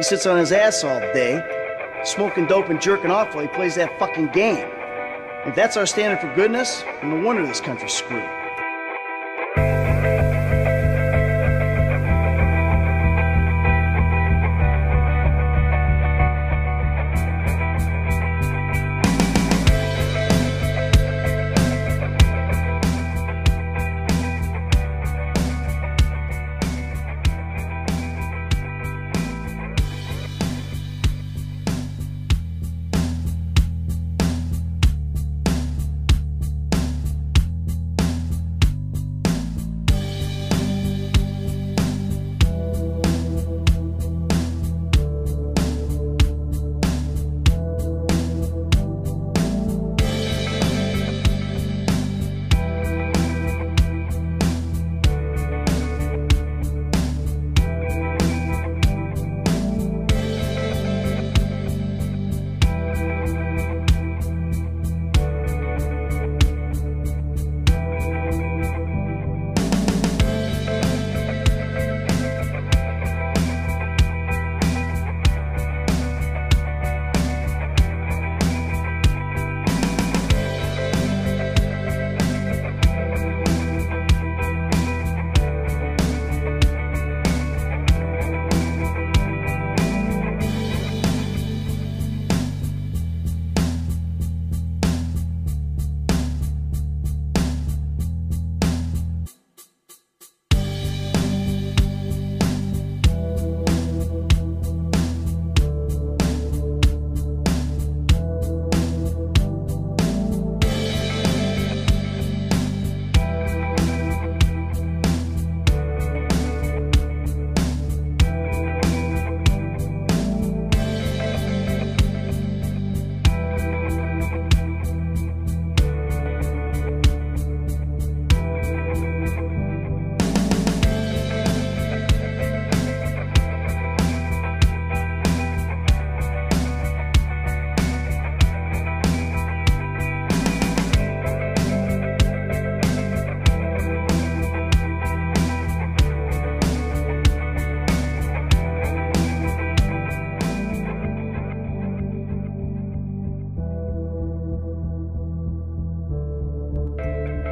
He sits on his ass all day, smoking dope and jerking off while he plays that fucking game. If that's our standard for goodness, then no wonder this country's screwed.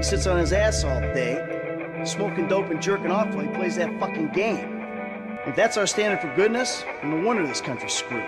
He sits on his ass all day, smoking dope and jerking off while he plays that fucking game. If that's our standard for goodness, then no wonder this country's screwed.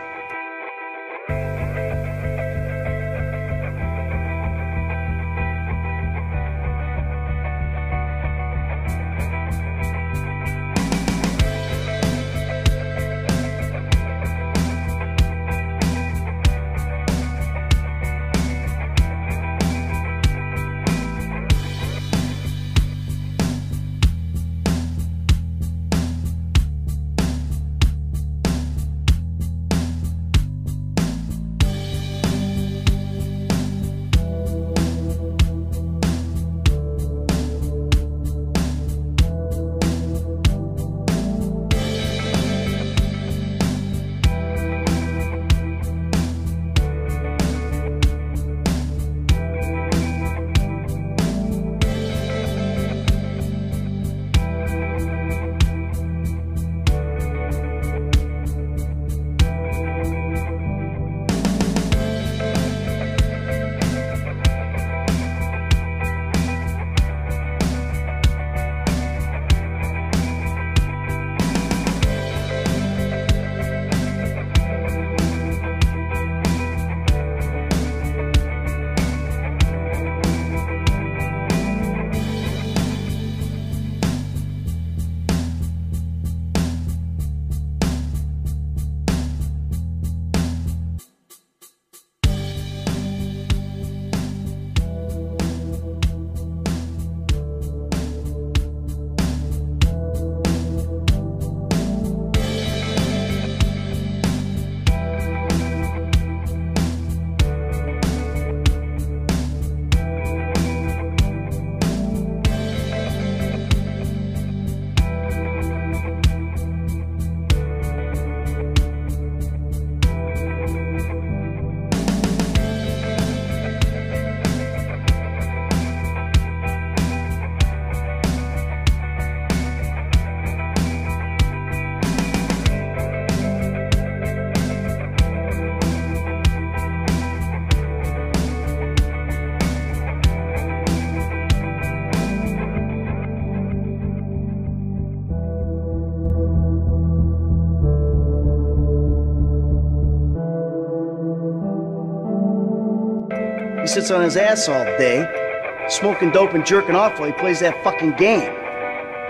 sits on his ass all day, smoking dope and jerking off while he plays that fucking game.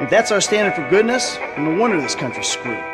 If that's our standard for goodness, no wonder this country's screwed.